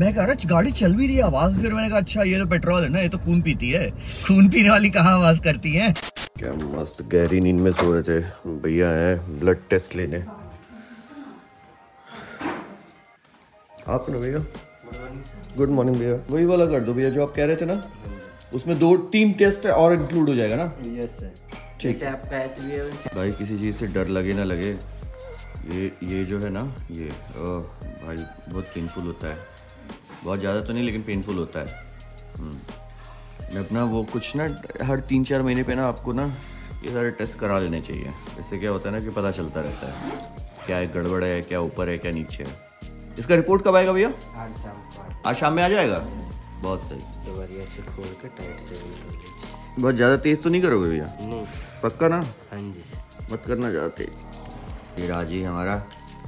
मैं कह रहा गाड़ी चल भी रही है आवाज, फिर मैंने कहा अच्छा ये तो पेट्रोल है ना, ये तो खून पीती है, खून पीने वाली कहाँ आवाज करती है। क्या मस्त गहरी नींद में सो रहे थे भैया, हैं ब्लड टेस्ट लेने। आप ना भैया गुड मॉर्निंग भैया, वही वाला कर दो भैया जो आप कह रहे थे ना, उसमें 2-3 टेस्ट और इंक्लूड हो जाएगा ना। यस सर ठीक है। आपका एचबीएल भाई किसी चीज़ से डर लगे ना लगे, ये जो है ना ये भाई बहुत पेनफुल होता है, बहुत ज़्यादा तो नहीं लेकिन पेनफुल होता है। मैं अपना वो कुछ ना हर 3-4 महीने पे ना आपको ना ये सारे टेस्ट करा लेने चाहिए, इससे क्या होता है ना कि पता चलता रहता है क्या गड़बड़ है, क्या ऊपर है, क्या नीचे है। इसका रिपोर्ट कब आएगा भैया? आज शाम में आ जाएगा। बहुत सही। तो बढ़िया से खोल के टाइट से लीजिए। बहुत ज़्यादा तेज़ तो नहीं करोगे भैया? नहीं। पक्का ना? हाँ जी। मत करना ज़्यादा तेज। ये राजी हमारा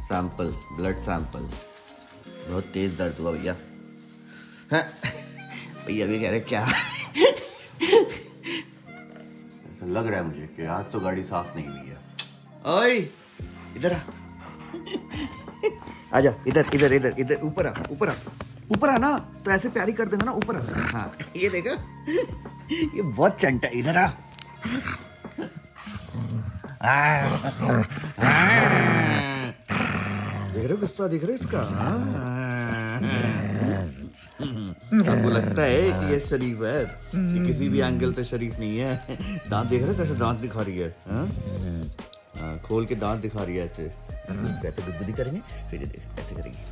सैंपल, ब्लड सैंपल। बहुत तेज़ दर्द हुआ भैया। हाँ भैया भी कह रहे क्या ऐसा लग रहा है मुझे कि आज तो गाड़ी साफ नहीं हुई है। ओए इधर आ, आजा इधर इधर इधर इधर, ऊपर आ ऊपर आ ऊपर आ ना, तो ऐसे प्यारी कर देंगे ना, ऊपर आ। हाँ ये देखो ये बहुत चंटा, इधर आ। देख रहे हो गुस्सा, देख रहे हो इसका? आपको लगता है कि ये शरीफ है, ये किसी भी एंगल से शरीफ नहीं है। दांत देख रहे हो कैसे दांत दिखा रही है? हाँ खोल के दांत दिखा रही है ऐसे। कैसे दुदुदी करेंगे फिर ऐसे करेंगे।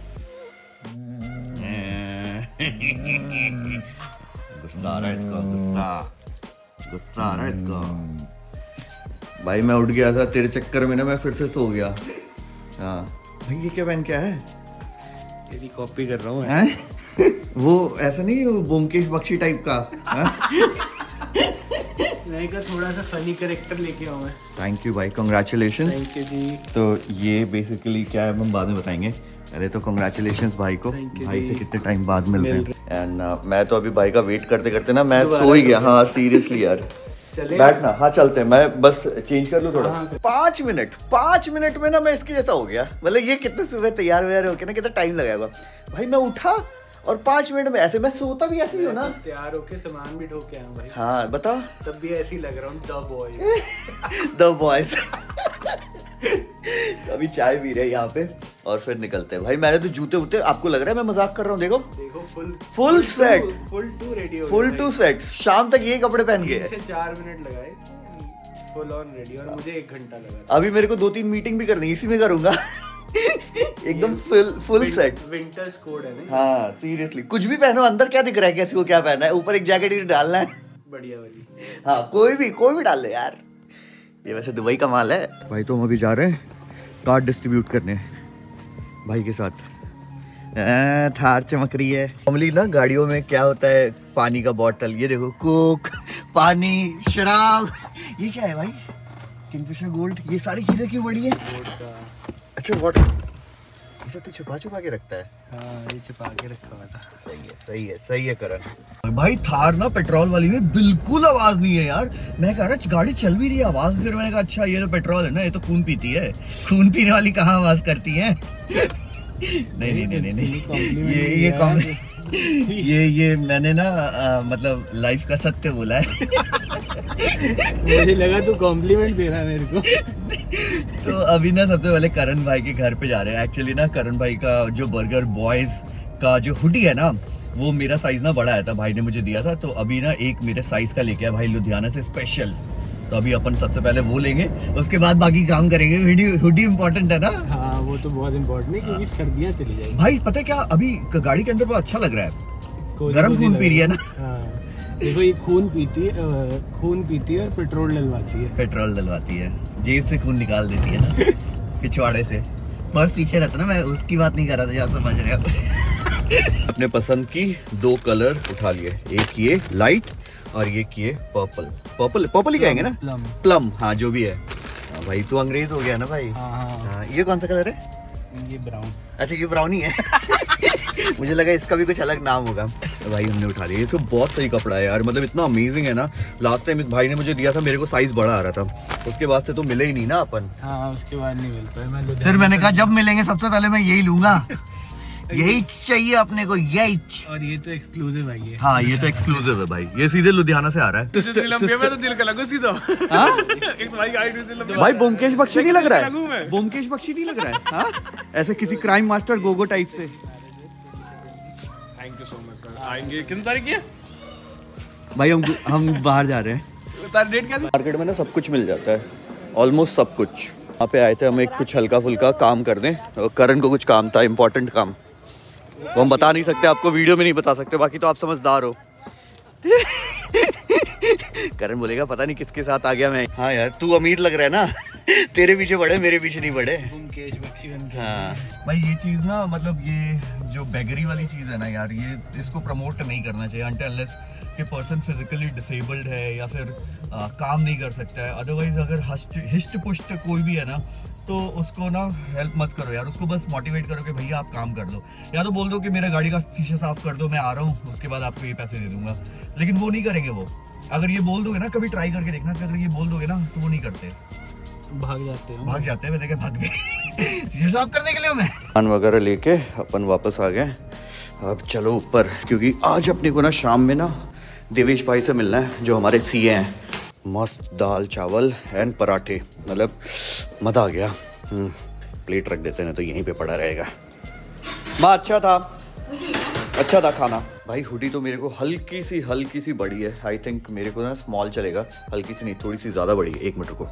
गुस्सा आ रहा है इसका, गुस्सा आ रहा है इसका। भाई मैं उठ गया था तेरे चक्कर में ना, मैं फिर से सो गया। हाँ भाई ये क्या पहन क्या है? तेरी कॉपी कर रहा हूँ। वो ऐसा नहीं वो बोमकेश बख्शी टाइप का नहीं का, थोड़ा सा फनी कैरेक्टर लेके आऊँ मैं। थैंक यू भाई, कॉन्ग्रेचुलेशन। थैंक यू जी। तो ये बेसिकली क्या है हम बाद में बताएंगे, पहले तो कॉन्ग्रेचुलेशन भाई को। भाई से कितने टाइम बाद मिल रहे हैं। एंड मैं तो अभी भाई का वेट करते करते ना मैं सो ही गया। हाँ सीरियसली यार, बैठना। हाँ चलते हैं, मैं बस चेंज कर लूँ थोड़ा। 5 मिनट में ना मैं इसके जैसा हो गया। मतलब ये कितने सुबह तैयार व्यार होके ना कितना टाइम लगाएगा भाई। मैं उठा और 5 मिनट में ऐसे, मैं सोता भी ऐसे ही हूँ ना, तैयार होके सामान भी ढो के आया भाई। हाँ बता, तब भी ऐसे ही लग रहा हूँ। The boys the boys. अभी चाय पी रहे हैं यहाँ पे और फिर निकलते हैं भाई। मैंने तो जूते उते, आपको लग रहा है मैं मजाक कर रहा हूँ? देखो देखो full set, full to ready, full to set. शाम तक ये कपड़े पहन के 4 मिनट लगाए फुल ऑन रेडी, और मुझे 1 घंटा लगा। अभी मेरे को 2-3 मीटिंग भी करनी इसी में करूंगा। एकदम फुल सेट विंटर कोट है ना। हाँ सीरियसली कुछ भी पहनो, अंदर क्या दिख रहा है किसी को क्या पहना है, ऊपर एक जैकेट ही डालना है बढ़िया वाली। हाँ कोई भी डाल ले यार, ये वैसे दुबई का माल है भाई। तो हम अभी जा रहे हैं कार्ड डिस्ट्रीब्यूट करने भाई के साथ। थार चमक रही है। नॉर्मली ना गाड़ियों में क्या होता है, पानी का बॉटल, ये देखो कोक, पानी, शराब, ये क्या है भाई? Kingfisher gold. ये सारी चीजें क्यों बढ़ी है? अच्छा वाटर तो छुपा के रखता है। हाँ, ये छुपा के रखा हुआ था। सही है करण भाई। थार ना पेट्रोल वाली में बिल्कुल आवाज नहीं है यार। मैं कह रहा गाड़ी चल भी रही है आवाज, फिर मैंने कहा अच्छा ये तो पेट्रोल है ना, ये तो खून पीती है, खून पीने वाली कहाँ आवाज करती है। नहीं ये मैंने ना मतलब लाइफ का सत्य बोला है। मुझे लगा तू कॉम्प्लीमेंट दे रहा है मेरे को। तो अभी ना सबसे पहले करण भाई के घर पे जा रहे हैं। एक्चुअली ना करण भाई का जो बर्गर बॉयज का जो हुडी है ना, वो मेरा साइज ना बड़ा आया था, भाई ने मुझे दिया था। तो अभी ना एक मेरे साइज का लेके आया भाई लुधियाना से स्पेशल। तो अभी अपन सबसे पहले वो लेंगे, उसके बाद बाकी काम करेंगे। हुडी इम्पोर्टेंट है ना? हाँ वो तो बहुत इम्पोर्टेंट है क्योंकि सर्दियाँ चली जाएगी भाई। पता है क्या, अभी गाड़ी के अंदर बहुत अच्छा लग रहा है, गर्म खून पी रही है ना। देखो ये खून पीती है और पेट्रोल डलवाती है, जेब से खून निकाल देती है ना पिछवाड़े से। पर्स पीछे रहता ना, मैं उसकी बात नहीं कर रहा था, यहाँ समझ रहे हो। अपने पसंद की 2 कलर उठा लिए, एक ये लाइट और ये किए पर्पल ही कहेंगे ना, प्लम। हाँ जो भी है। भाई तो अंग्रेज हो गया ना भाई। हाँ। ये कौन सा कलर है? ये ब्राउन। अच्छा ये ब्राउन ही है। मुझे लगा इसका भी कुछ अलग नाम होगा। तो भाई हमने उठा लिया। ये सब बहुत सही कपड़ा है यार, मतलब इतना अमेजिंग है ना। लास्ट टाइम इस भाई ने मुझे दिया था, मेरे को साइज बड़ा आ रहा था, उसके बाद से तो मिले ही नहीं ना अपन। हाँ उसके बाद नहीं मिल पाए। फिर मैंने कहा जब मिलेंगे सबसे पहले मैं यही लूंगा यही चाहिए अपने को, यही। और ये तो एक्सक्लूसिव है ये। हाँ ये तो एक्सक्लूसिव है भाई, ये सीधे लुधियाना से आ रहा है। तो दिल का लगो सीधा। भाई बोमकेश बख्शी नहीं लग रहा है, बोमकेश बख्शी नहीं लग रहा है ऐसे किसी क्राइम मास्टर गोगो टाइप से। Thank you so much sir. आएंगे कितनी तारीख है भाई? हम बाहर जा रहे हैं। मार्केट में ना सब कुछ मिल जाता है, ऑलमोस्ट सब कुछ। वहाँ पे आए थे हम एक कुछ हल्का फुल्का काम करने, और करण को कुछ काम था, इम्पोर्टेंट काम, तो हम बता नहीं सकते आपको, वीडियो में नहीं बता सकते, बाकी तो आप समझदार हो। करण बोलेगा पता नहीं किसके साथ आ गया मैं। हाँ यार तू अमीर लग रहा है ना, तेरे पीछे पड़े, मेरे पीछे नहीं पड़े। हाँ भाई ये चीज़ ना, मतलब ये जो बेगरी वाली चीज़ है ना यार, ये इसको प्रमोट नहीं करना चाहिए अनटिल अनलेस कि पर्सन फिजिकली डिसेबल्ड है या फिर काम नहीं कर सकता है। अदरवाइज अगर हिस्ट पुष्ट कोई भी है ना, तो उसको ना हेल्प मत करो यार, उसको बस मोटिवेट करो कि भैया आप काम कर लो, या तो बोल दो कि मेरा गाड़ी का शीशा साफ कर दो, मैं आ रहा हूँ, उसके बाद आपको ये पैसे दे दूंगा। लेकिन वो नहीं करेंगे। वो अगर ये बोल दोगे ना, कभी ट्राई करके देखना, अगर ये बोल दोगे ना तो वो नहीं करते, भाग जाते हैं। मैं देखे भाग गए शीशा साफ करने के लिए। मैं सामान वगैरह लेके अपन वापस आ गए। अब चलो ऊपर, क्योंकि आज अपने को ना शाम में ना देवेश भाई से मिलना है जो हमारे सीए हैं। मस्त दाल चावल एंड पराठे, मतलब मज़ा आ गया। प्लेट रख देते हैं तो यहीं पे पड़ा रहेगा। माँ अच्छा था खाना। भाई हुडी तो मेरे को हल्की सी बड़ी है, आई थिंक मेरे को ना स्मॉल चलेगा, हल्की सी नहीं थोड़ी सी ज़्यादा बड़ी है। एक मिनट को,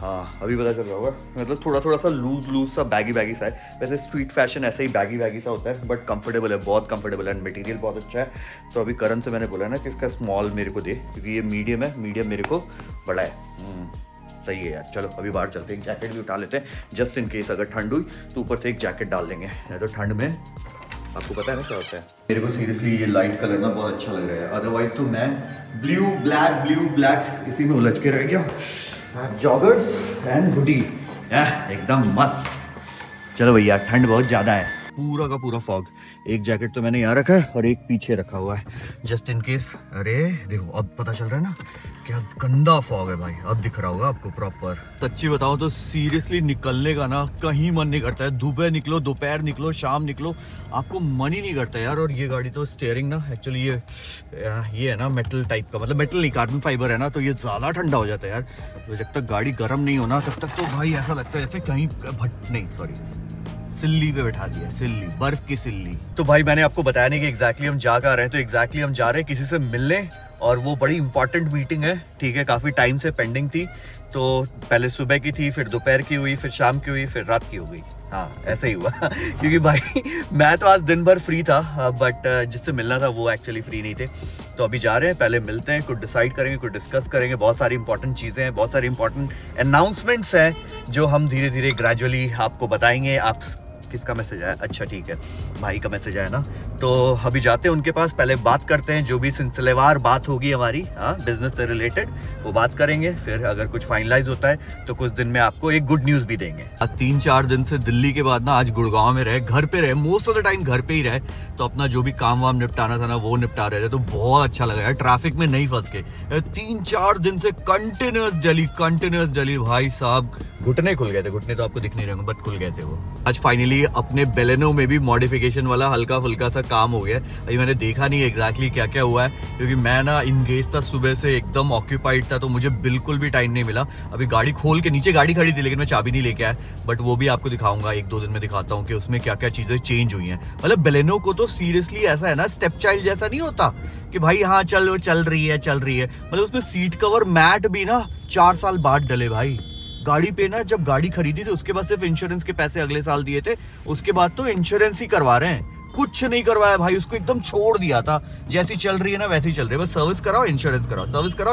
हाँ अभी पता चल रहा होगा, मतलब थोड़ा सा लूज सा बैगी सा है। वैसे स्ट्रीट फैशन ऐसे ही बैगी सा होता है, बट कंफर्टेबल है, बहुत कंफर्टेबल है, एंड मटेरियल बहुत अच्छा है। तो अभी करण से मैंने बोला ना कि इसका स्मॉल मेरे को दे, क्योंकि ये मीडियम है, मीडियम मेरे को बड़ा है। सही है यार, चलो अभी बाहर चलते हैं, एक जैकेट भी उठा लेते हैं, जस्ट इन केस अगर ठंड हुई तो ऊपर से एक जैकेट डाल देंगे, नहीं तो ठंड में आपको पता है ना क्या होता है। मेरे को सीरियसली ये लाइट कलर ना बहुत अच्छा लग रहा है, अदरवाइज तो मैं ब्लू ब्लैक इसी में उलझ के रह गया। जॉगर्स एंड हुडी एकदम मस्त। चलो भैया ठंड बहुत ज़्यादा है, पूरा का पूरा फॉग। एक जैकेट तो मैंने यहाँ रखा है और एक पीछे रखा हुआ है, जस्ट इन केस। अरे देखो अब पता चल रहा है ना क्या गंदा फॉग है भाई, अब दिख रहा होगा आपको प्रॉपर। सच्ची बताओ तो सीरियसली निकलने का ना कहीं मन नहीं करता है, दोपहर निकलो, दोपहर निकलो, शाम निकलो, आपको मन ही नहीं करता यार। और ये गाड़ी तो स्टीयरिंग ना एक्चुअली ये है ना मेटल टाइप का, मतलब मेटल नहीं कार्बन फाइबर है ना, तो ये ज़्यादा ठंडा हो जाता है यार। तो जब तक गाड़ी गर्म नहीं होना तब तक तो भाई ऐसा लगता है ऐसे कहीं सिल्ली पे बैठा दिया, सिल्ली, बर्फ की सिल्ली। तो भाई मैंने आपको बताया नहीं कि एग्जैक्टली हम जा कर रहे हैं, तो एग्जैक्टली हम जा रहे हैं किसी से मिलने, और वो बड़ी इंपॉर्टेंट मीटिंग है, ठीक है, काफ़ी टाइम से पेंडिंग थी। तो पहले सुबह की थी, फिर दोपहर की हुई, फिर शाम की हुई, फिर रात की हो गई। हाँ ऐसा ही हुआ क्योंकि भाई मैं तो आज दिन भर फ्री था, बट जिससे मिलना था वो एक्चुअली फ्री नहीं थे। तो अभी जा रहे हैं, पहले मिलते हैं, कुछ डिसाइड करेंगे, कुछ डिस्कस करेंगे, बहुत सारी इंपॉर्टेंट चीज़ें हैं, बहुत सारी इंपॉर्टेंट अनाउंसमेंट्स हैं जो हम धीरे धीरे ग्रेजुअली आपको बताएंगे। आप किसका मैसेज आया? अच्छा ठीक है, भाई का मैसेज आया ना, तो अभी जाते हैं उनके पास, पहले बात करते हैं, जो भी सिलसिलेवार बात होगी हमारी, हाँ बिजनेस से रिलेटेड वो बात करेंगे। फिर अगर कुछ फाइनलाइज होता है तो कुछ दिन में आपको एक गुड न्यूज़ भी देंगे। 3-4 दिन से दिल्ली के बाद ना आज गुड़गांव में रहे, घर पे रहे, मोस्ट ऑफ द टाइम घर पे ही रहे, तो अपना जो भी काम वाम निपटाना था ना वो निपटा रहे थे, तो बहुत अच्छा लगा यार, ट्रैफिक में नहीं फंस के। 3-4 दिन से कंटिन्यूस डेली भाई साहब घुटने खुल गए थे, घुटने तो आपको दिख नहीं रहे होंगे बट खुल गए थे वो। आज फाइनली अपने बेलेनो में भी मॉडिफिकेशन वाला हल्का फुल्का सा काम हो गया। अभी मैंने देखा नहीं एग्जैक्टली क्या क्या हुआ है, क्योंकि मैं ना इंगेज था, सुबह से एकदम ऑक्यूपाइड था, तो मुझे बिल्कुल भी टाइम नहीं मिला। अभी गाड़ी खोल के, नीचे गाड़ी खड़ी थी लेकिन मैं चाबी नहीं लेके आया, बट वो भी आपको दिखाऊंगा, 1-2 दिन में दिखाता हूँ कि उसमें क्या क्या चीज़ें चेंज हुई हैं। मतलब बेलेनो को तो सीरियसली ऐसा है ना, स्टेप चाइल्ड जैसा नहीं होता कि भाई हाँ चलो चल रही है, मतलब उसमें सीट कवर मैट भी ना 4 साल बाद डले भाई गाड़ी पे ना। जब गाड़ी खरीदी थी उसके बाद सिर्फ इंश्योरेंस के पैसे अगले साल दिए थे, उसके बाद तो इंश्योरेंस ही करवा रहे हैं, कुछ नहीं करवाया भाई, उसको एकदम छोड़ दिया था, जैसी चल रही है ना वैसी चल रही है, बस सर्विस कराओ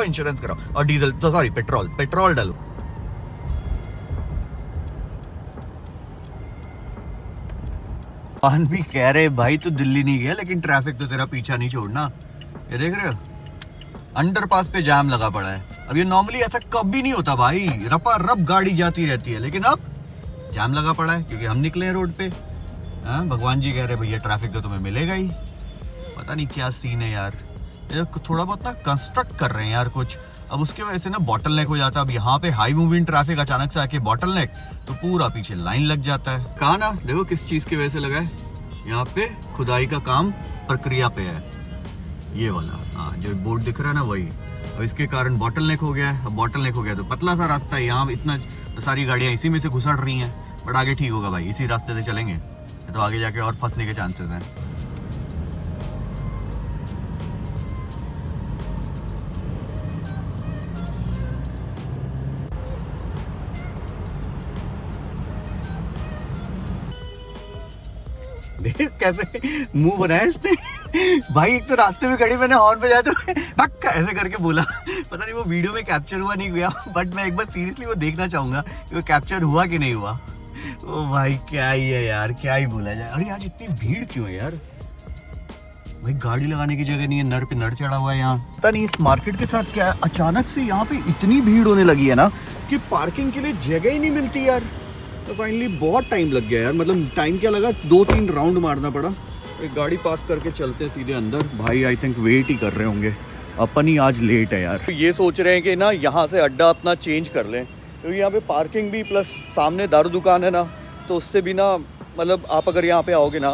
इंश्योरेंस कराओ और डीजल तो सॉरी पेट्रोल डालो। पान भी कह रहे भाई तू दिल्ली नहीं गया लेकिन ट्रैफिक तो तेरा पीछा नहीं छोड़ना। ये देख रहे हो अंडरपास पे जाम लगा पड़ा है, अब ये नॉर्मली ऐसा कभी नहीं होता भाई, रपा रप गाड़ी जाती रहती है, लेकिन अब जाम लगा पड़ा है क्योंकि हम निकले हैं रोड पे। हाँ भगवान जी कह रहे भैया ट्रैफिक तो तुम्हें मिलेगा ही, पता नहीं क्या सीन है यार। थोड़ा बहुत ना कंस्ट्रक्ट कर रहे हैं यार कुछ, अब उसके वजह से ना बॉटल नेक हो जाता है। अब यहाँ पे हाई मूविंग ट्रैफिक अचानक से आके बॉटल नेक, तो पूरा पीछे लाइन लग जाता है। कहा ना देखो किस चीज़ की वजह से लगा है, यहाँ पे खुदाई का काम प्रक्रिया पे है, ये वाला हाँ जो बोर्ड दिख रहा है ना वही। अब इसके कारण बॉटल नेक हो गया है, अब बॉटल नेक हो गया तो पतला सा रास्ता है, यहाँ इतना सारी गाड़ियाँ इसी में से घुसड़ रही हैं, बट आगे ठीक होगा भाई, इसी रास्ते से चलेंगे तो आगे जाके और फंसने के चांसेस हैं। कैसे मुंह बनाया इसने भाई, एक तो रास्ते में खड़ी मैंने हॉर्न बजाया तो पक ऐसे करके बोला, पता नहीं वो वीडियो में कैप्चर हुआ नहीं हुआ, बट मैं एक बार सीरियसली वो देखना चाहूँगा कि वो कैप्चर हुआ कि नहीं हुआ। ओ भाई क्या ही है यार, क्या ही बोला जाए। अरे यार इतनी भीड़ क्यों है यार भाई, गाड़ी लगाने की जगह नहीं है, नर पे नर चढ़ा हुआ है यहाँ। पता नहीं इस मार्केट के साथ क्या है, अचानक से यहाँ पे इतनी भीड़ होने लगी है ना कि पार्किंग के लिए जगह ही नहीं मिलती यार। तो फाइनली बहुत टाइम लग गया यार, मतलब टाइम क्या लगा, 2-3 राउंड मारना पड़ा। एक गाड़ी पार्क करके चलते सीधे अंदर। भाई आई थिंक वेट ही कर रहे होंगे, अपन ही आज लेट है यार। ये सोच रहे हैं कि ना यहाँ से अड्डा अपना चेंज कर लें, क्योंकि तो यहाँ पे पार्किंग भी प्लस सामने दारू दुकान है ना, तो उससे भी ना मतलब आप अगर यहाँ पे आओगे ना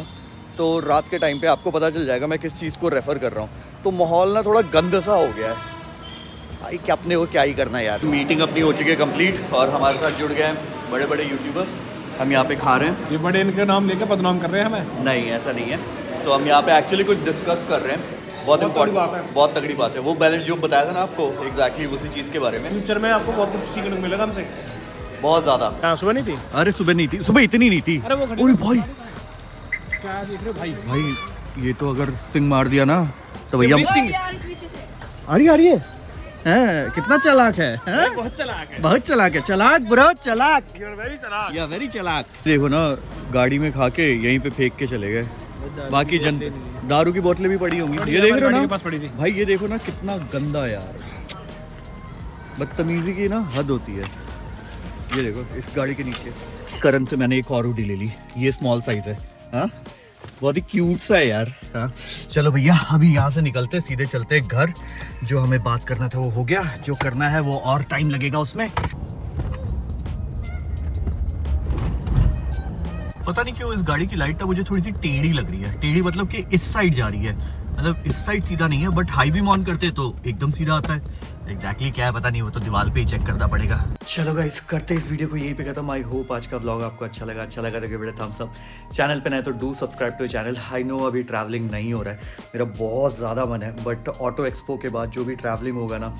तो रात के टाइम पे आपको पता चल जाएगा मैं किस चीज़ को रेफ़र कर रहा हूँ। तो माहौल ना थोड़ा गंदा सा हो गया है भाई, क्या अपने को क्या ही करना है यार। मीटिंग अपनी हो चुकी है कंप्लीट और हमारे साथ जुड़ गए हैं बड़े बड़े यूट्यूबर्स। हम यहाँ पे खा रहे हैं, ये बड़े इनके नाम लेकर बदनाम कर रहे हैं हमें, नहीं ऐसा नहीं है। तो हम यहाँ पे एक्चुअली कुछ डिस्कस कर रहे हैं, बहुत इम्पोर्टेंट बहुत तगड़ी बात है। वो बैलेंस जो बताया था ना आपको एग्जैक्टली उसी चीज़ के बारे में, फ्यूचर में आपको बहुत कुछ सीखने को मिलेगा हमसे, बहुत ज़्यादा। सुबह नहीं थी, अरे सुबह नहीं थी, सुबह इतनी नहीं थी। अरे वो भाई क्या देख रहे हो भाई, भाई ये तो अगर सिंह मार दिया ना तो भैया आ रही है, कितना चालाक है, बहुत चालाक है, चालाक ब्रो, चालाक, या वेरी चालाक। देखो ना गाड़ी में खा के यहीं पे फेंक के चले गए, बाकी जन दारू की बोतलें भी पड़ी होंगी। ये देखो ना भाई, ये देखो ना कितना गंदा यार, बदतमीजी की ना हद होती है। ये देखो इस गाड़ी के नीचे करन से मैंने एक और हुडी ले ली, ये स्मॉल साइज है, हाँ बहुत ही क्यूट सा है यार। हाँ चलो भैया अभी यहाँ से निकलते सीधे चलते घर, जो हमें बात करना था वो हो गया, जो करना है वो और टाइम लगेगा उसमें। पता नहीं क्यों इस गाड़ी की लाइट तो मुझे थोड़ी सी टेढ़ी लग रही है, टेढ़ी मतलब कि इस साइड जा रही है, मतलब इस साइड सीधा नहीं है, बट हाई बीम ऑन करते तो एकदम सीधा आता है। एग्जैक्टली क्या है पता नहीं, वो तो दीवार पे ही चेक करना पड़ेगा। चलो गाइस करते हैं इस वीडियो को यहीं पे खत्म। आई होप आज का व्लॉग आपको अच्छा लगा तो give it a thumbs up, channel पे नए तो do subscribe to channel. I know अभी ट्रैवलिंग नहीं हो रहा है, मेरा बहुत ज़्यादा मन है, बट ऑटो एक्सपो के बाद जो भी ट्रैवलिंग होगा ना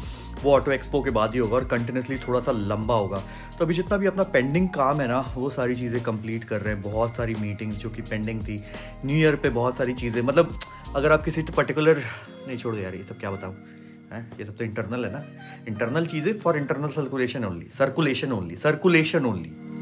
वो ऑटो एक्सपो के बाद ही होगा और कंटिन्यूसली थोड़ा सा लंबा होगा। तो अभी जितना भी अपना पेंडिंग काम है ना वो सारी चीज़ें कंप्लीट कर रहे हैं, बहुत सारी मीटिंग्स जो कि पेंडिंग थी, न्यू ईयर पे बहुत सारी चीज़ें, मतलब अगर आप किसी पर्टिकुलर नहीं छोड़ यार, ये सब क्या बताऊँ है, ये सब तो इंटरनल है ना, इंटरनल चीज़ें फॉर इंटरनल सर्कुलेशन ओनली